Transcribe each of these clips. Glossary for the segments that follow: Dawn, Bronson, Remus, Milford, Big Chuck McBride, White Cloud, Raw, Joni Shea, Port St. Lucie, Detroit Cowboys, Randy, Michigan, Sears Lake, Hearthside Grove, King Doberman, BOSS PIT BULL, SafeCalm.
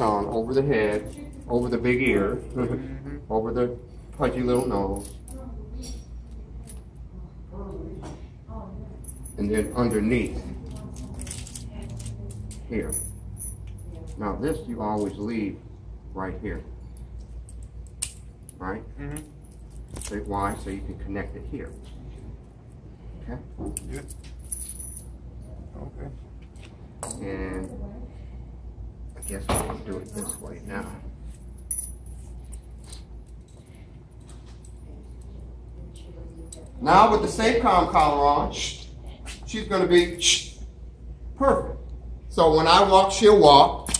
On over the head, over the big ear, over the pudgy little nose, and then underneath here. Now this you always leave right here, right? Mm-hmm. Say why, so you can connect it here. Okay? Yeah. Okay. And I guess we'll do it this way now. Now with the SafeCalm collar on, she's going to be perfect. So when I walk, she'll walk.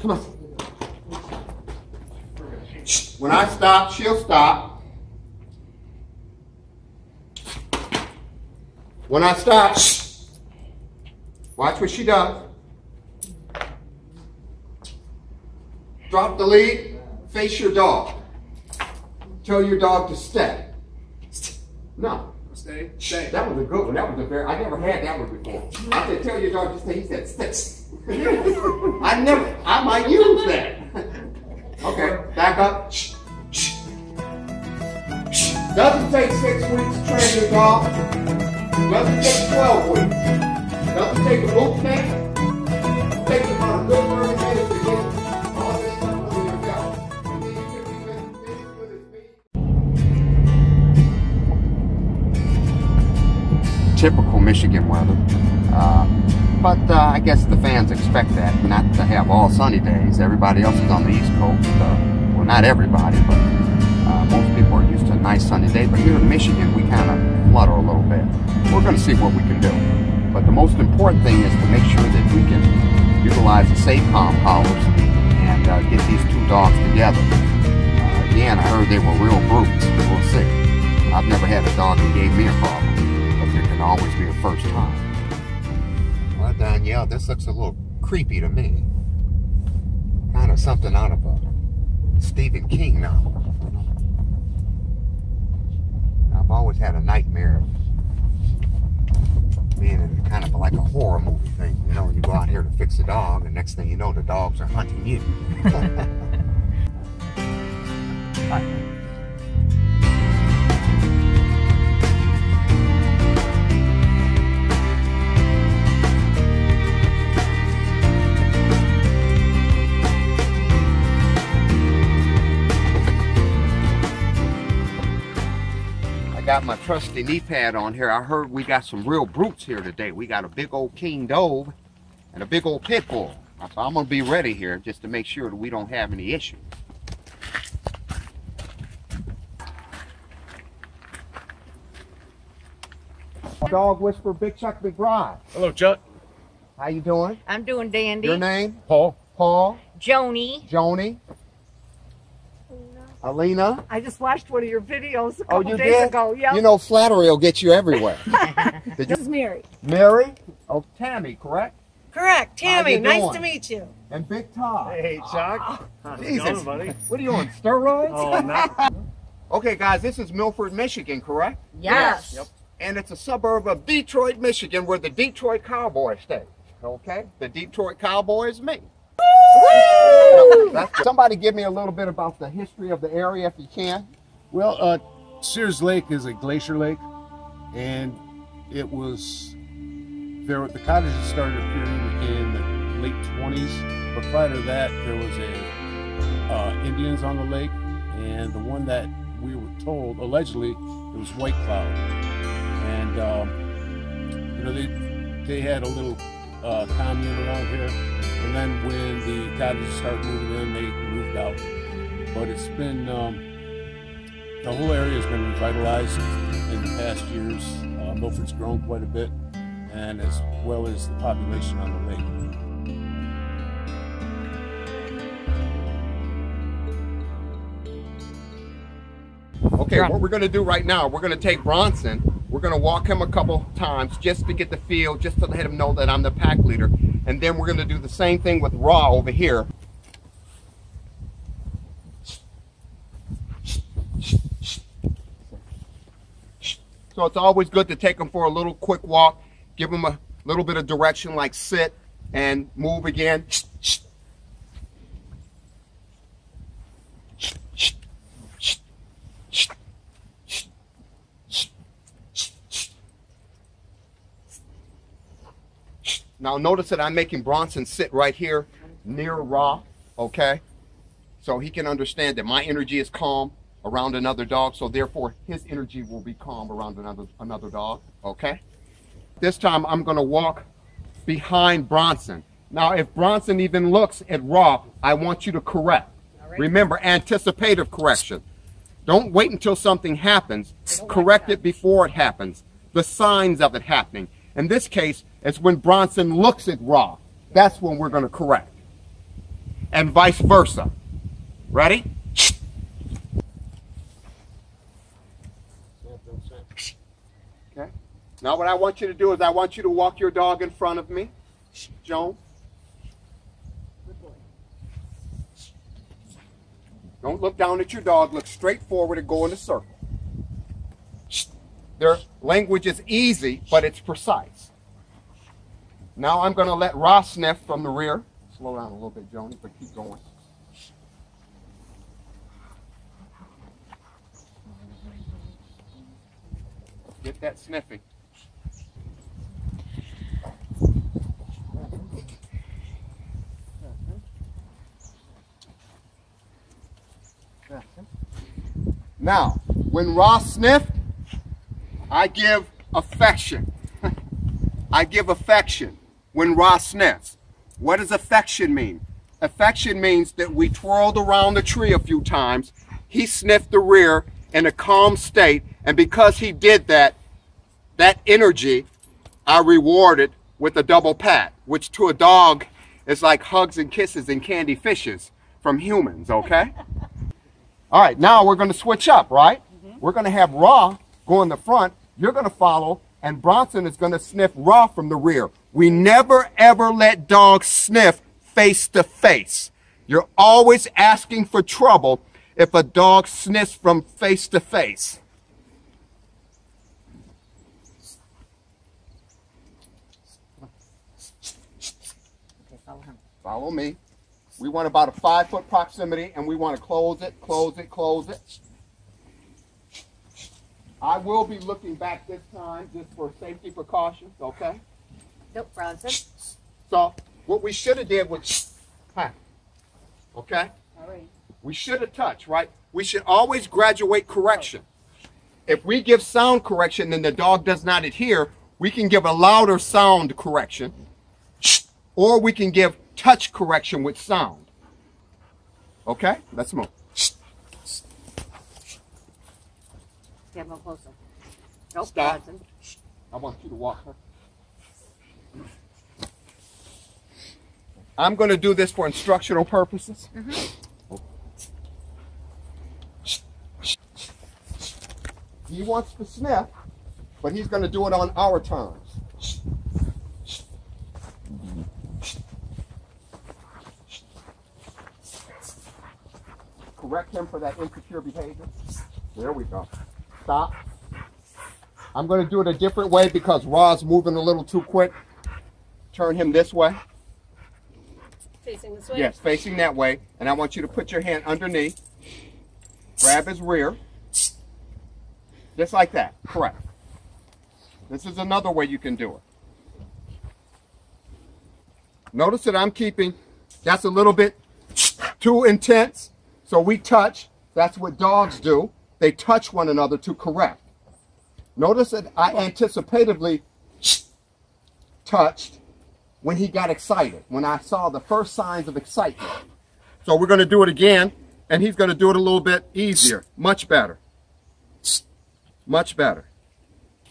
Come on. When I stop, she'll stop. When I stop, watch what she does. Drop the lead, face your dog. Tell your dog to stay. No. Stay? Stay. That was a good one. That was a very, I never had that one before. I said, tell your dog to stay. He said, stay. I might use that. Okay, back up. Doesn't take 6 weeks to train your dog. Doesn't take 12 weeks. Doesn't take a boot camp. Takes about a good 30 minutes to get. Typical Michigan weather, but I guess the fans expect that, not to have all sunny days. Everybody else is on the East Coast, well, not everybody, but most people are used to a nice sunny day. But here in Michigan, we kind of flutter a little bit. We're going to see what we can do, but the most important thing is to make sure that we can utilize the SafeCalm collars and get these two dogs together. Again, I heard they were real brutes. We'll see. I've never had a dog that gave me a problem. Always be a first time. Well, Danielle, this looks a little creepy to me. Kind of something out of a Stephen King novel. I've always had a nightmare of being in kind of like a horror movie thing. You know, you go out here to fix a dog, and next thing you know, the dogs are hunting you. Hi. Got my trusty knee pad on here. I heard we got some real brutes here today. We got a big old King Dove and a big old pit bull. So I'm gonna be ready here just to make sure that we don't have any issues. Dog whisperer Big Chuck McBride. Hello, Chuck. How you doing? I'm doing dandy. Your name? Paul. Paul. Joni. Joni. Alina? I just watched one of your videos a couple days ago. Yep. You know, flattery will get you everywhere. This is Mary. Mary? Oh, Tammy, correct? Correct. Tammy, nice to meet you. And Big Todd. Hey, Chuck. How's it going, buddy? What are you on, steroids? Oh, no. Okay, guys, this is Milford, Michigan, correct? Yes. Yep. And it's a suburb of Detroit, Michigan, where the Detroit Cowboys stay. Okay? The Detroit Cowboys, me. Somebody give me a little bit about the history of the area if you can. Well, Sears Lake is a glacier lake, and it was there. The cottages started appearing in the late 20s, but prior to that, there was a Indians on the lake, and the one that we were told allegedly it was White Cloud, and you know they had a little commune around here. And then when the cottages started moving in, they moved out. But it's been, the whole area has been revitalized in the past years. Milford's grown quite a bit. and as well as the population on the lake. Okay, what we're gonna do right now, we're gonna take Bronson, we're gonna walk him a couple times just to get the feel, just to let him know that I'm the pack leader. And then we're gonna do the same thing with Raw over here. So it's always good to take him for a little quick walk, give him a little bit of direction, like sit and move again. Now notice that I'm making Bronson sit right here near Raw, okay? So he can understand that my energy is calm around another dog, so therefore his energy will be calm around another dog, okay? This time I'm gonna walk behind Bronson. Now if Bronson even looks at Raw, I want you to correct. Right. Remember, anticipative correction. Don't wait until something happens. Correct it before it happens. The signs of it happening. In this case, it's when Bronson looks at Raw. That's when we're going to correct. And vice versa. Ready? Okay. Now what I want you to do is I want you to walk your dog in front of me. Joan. Don't look down at your dog. Look straight forward and go in a circle. Their language is easy, but it's precise. Now I'm going to let Raw sniff from the rear. Slow down a little bit, Joni, but keep going. Get that sniffing. Now, when Raw sniffed, I give affection. I give affection when Raw sniffs. What does affection mean? Affection means that we twirled around the tree a few times. He sniffed the rear in a calm state, and because he did that, that energy I rewarded with a double pat, which to a dog is like hugs and kisses and candy fishes from humans, okay? All right, now we're going to switch up, right? Mm-hmm. We're going to have Raw go in the front. You're going to follow, and Bronson is going to sniff Raw from the rear. We never, ever let dogs sniff face to face. You're always asking for trouble if a dog sniffs from face to face. Okay, follow him. Follow me. We want about a 5-foot proximity, and we want to close it, close it, close it. I will be looking back this time just for safety precautions, okay? Nope, Bronson. So what we should have did was, okay? All right. We should have touched, right? We should always graduate correction. If we give sound correction and the dog does not adhere, we can give a louder sound correction, or we can give touch correction with sound. Okay, let's move. Yeah, go closer. Nope, stop. Bronson. I want you to walk her. I'm going to do this for instructional purposes. Mm-hmm. He wants to sniff, but he's going to do it on our terms. Correct him for that insecure behavior. There we go. Stop. I'm going to do it a different way because Raw's moving a little too quick. Turn him this way. Facing this way? Yes, facing that way. And I want you to put your hand underneath. Grab his rear. Just like that. Correct. This is another way you can do it. Notice that I'm keeping, that's a little bit too intense. So we touch. That's what dogs do. They touch one another to correct. Notice that I anticipatively touched when he got excited, when I saw the first signs of excitement. So we're going to do it again, and he's going to do it a little bit easier, much better. Much better.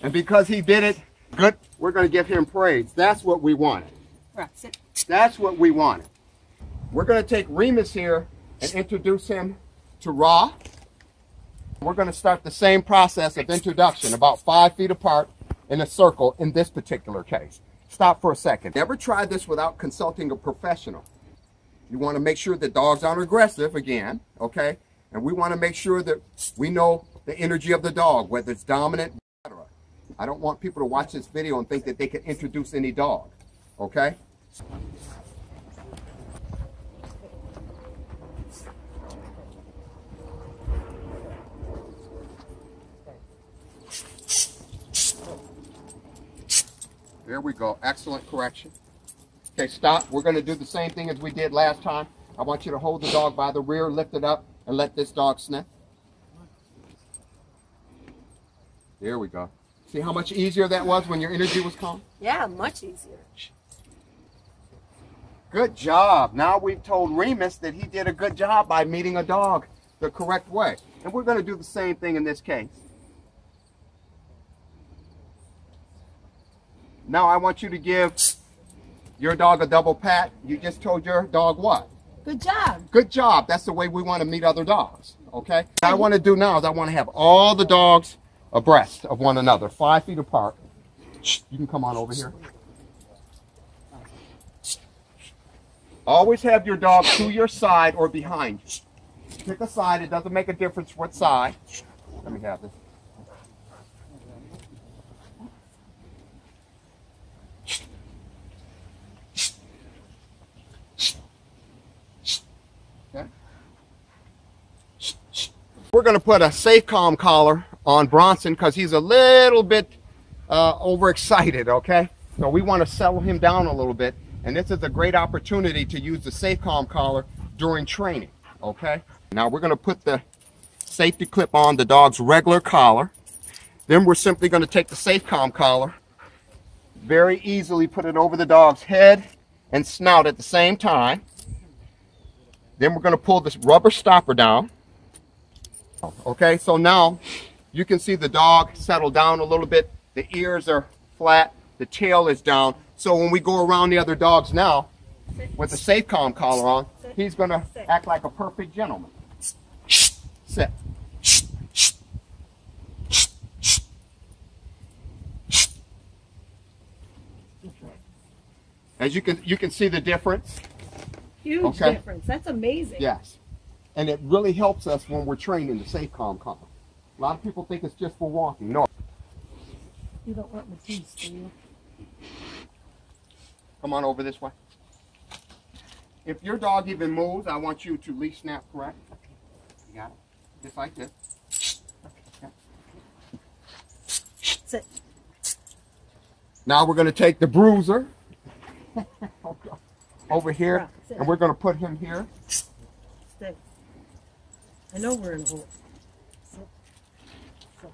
And because he did it Good. We're going to give him praise. That's what we wanted. Right. Sit. That's what we wanted. We're going to take Remus here and introduce him to Raw. We're going to start the same process of introduction, about 5 feet apart in a circle in this particular case. Stop for a second. Never try this without consulting a professional. You want to make sure that dogs aren't aggressive again, okay? And we want to make sure that we know the energy of the dog, whether it's dominant, etc. I don't want people to watch this video and think that they can introduce any dog, okay? There we go. Excellent correction. Okay, stop. We're going to do the same thing as we did last time. I want you to hold the dog by the rear, lift it up, and let this dog sniff. There we go. See how much easier that was when your energy was calm? Yeah, much easier. Good job. Now we've told Remus that he did a good job by meeting a dog the correct way. And we're going to do the same thing in this case. Now I want you to give your dog a double pat. You just told your dog what? Good job. Good job. That's the way we want to meet other dogs, okay? What I want to do now is I want to have all the dogs abreast of one another, 5 feet apart. You can come on over here. Always have your dog to your side or behind you. Pick a side. It doesn't make a difference what side. Let me have this. We're going to put a SafeCalm collar on Bronson because he's a little bit overexcited, okay? So we want to settle him down a little bit, and this is a great opportunity to use the SafeCalm collar during training, okay? Now we're going to put the safety clip on the dog's regular collar. Then we're simply going to take the SafeCalm collar, very easily put it over the dog's head and snout at the same time. Then we're going to pull this rubber stopper down. Okay, so now you can see the dog settle down a little bit. The ears are flat, the tail is down. So when we go around the other dogs now with the SafeCalm collar on, he's going to act like a perfect gentleman. Sit. As you can see the difference. Huge difference. That's amazing. Yes. And it really helps us when we're training the SafeCalm collar. A lot of people think it's just for walking. No. You don't want the teeth, do you? Come on over this way. If your dog even moves, I want you to leash snap, correct? You got it? Just like this. Okay. Sit. Now we're going to take the bruiser over here, and we're going to put him here. Stay. I know we're in a hole. Sit. Sit.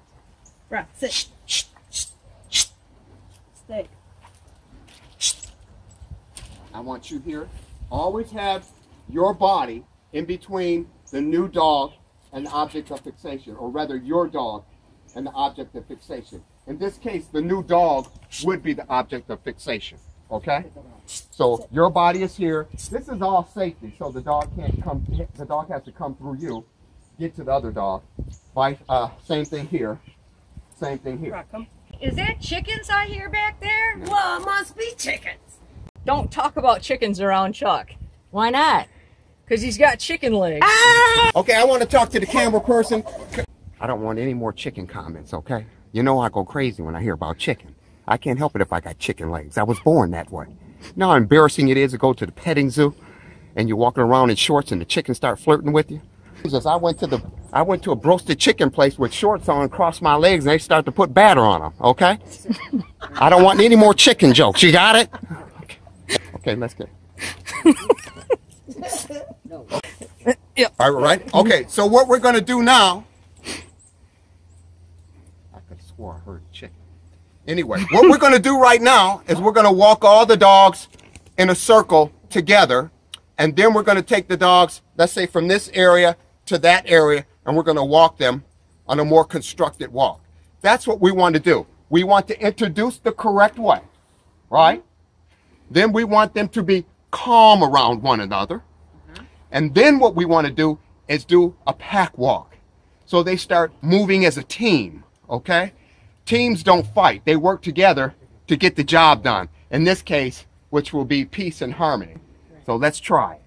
Right, sit. Stay. I want you here. Always have your body in between the new dog and the object of fixation, or rather your dog and the object of fixation. In this case, the new dog would be the object of fixation, okay? So your body is here. This is all safety, so the dog can't come, the dog has to come through you. Get to the other dog. Same thing here. Same thing here. Is that chickens I hear back there? No. Well, it must be chickens. Don't talk about chickens around Chuck. Why not? Because he's got chicken legs. Ah! Okay, I want to talk to the camera person. I don't want any more chicken comments, okay? You know I go crazy when I hear about chicken. I can't help it if I got chicken legs. I was born that way. You know how embarrassing it is to go to the petting zoo and you're walking around in shorts and the chickens start flirting with you? I went to a roasted chicken place with shorts on, crossed my legs, and they started to put batter on them, okay? I don't want any more chicken jokes, you got it? Okay, let's get it. All right. Okay, so what we're going to do now, I could have swore I heard chicken. Anyway, what we're going to do right now is we're going to walk all the dogs in a circle together, and then we're going to take the dogs, let's say from this area to that area, and we're going to walk them on a more constructed walk. That's what we want to do. We want to introduce the correct way, right? Mm-hmm. Then we want them to be calm around one another. Mm-hmm. And then what we want to do is do a pack walk. So they start moving as a team, okay? Teams don't fight. They work together to get the job done. In this case, which will be peace and harmony. So let's try it.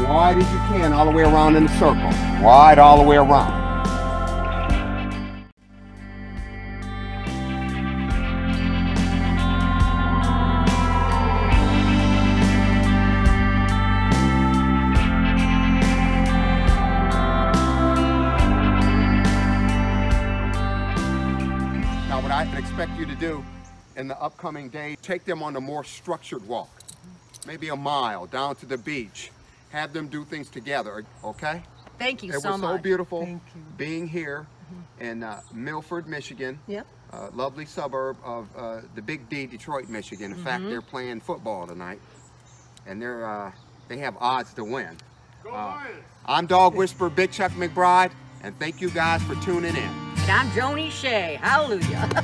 Wide as you can, all the way around in a circle. Wide all the way around. Now what I expect you to do in the upcoming day, take them on a more structured walk. Maybe a mile down to the beach. Have them do things together, okay? Thank you so much. It was so beautiful being here in Milford, Michigan. Yep. Lovely suburb of the Big D, Detroit, Michigan. In fact, they're playing football tonight, and they have odds to win. Go Lions! I'm Dog Whisperer Big Chuck McBride, and thank you guys for tuning in. And I'm Joni Shea. Hallelujah.